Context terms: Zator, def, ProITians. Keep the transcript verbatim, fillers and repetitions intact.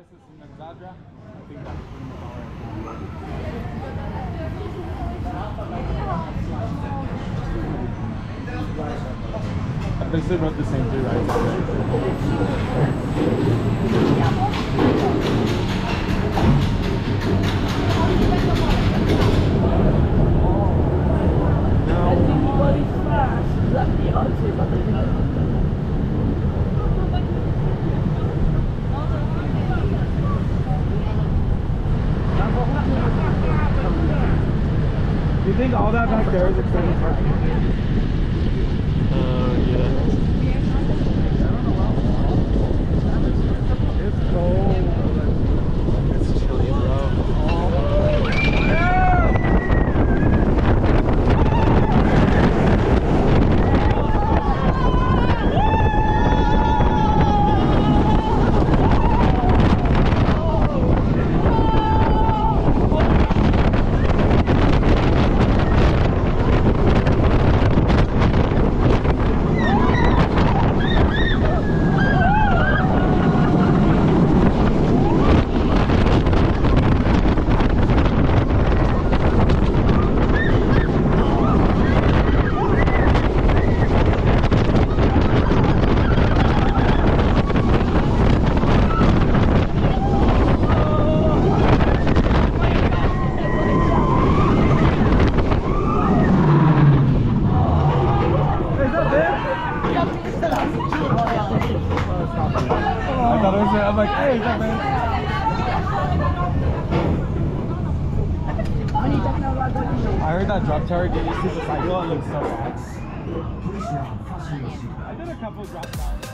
This is in Zadra. I think that's I basically wrote the same thing, right? You think all that back there is extended parking? Uh, yeah. It's cold. It's chilly, bro. Oh. Target, you see the cycle, it looks so bad. I did a couple drops out.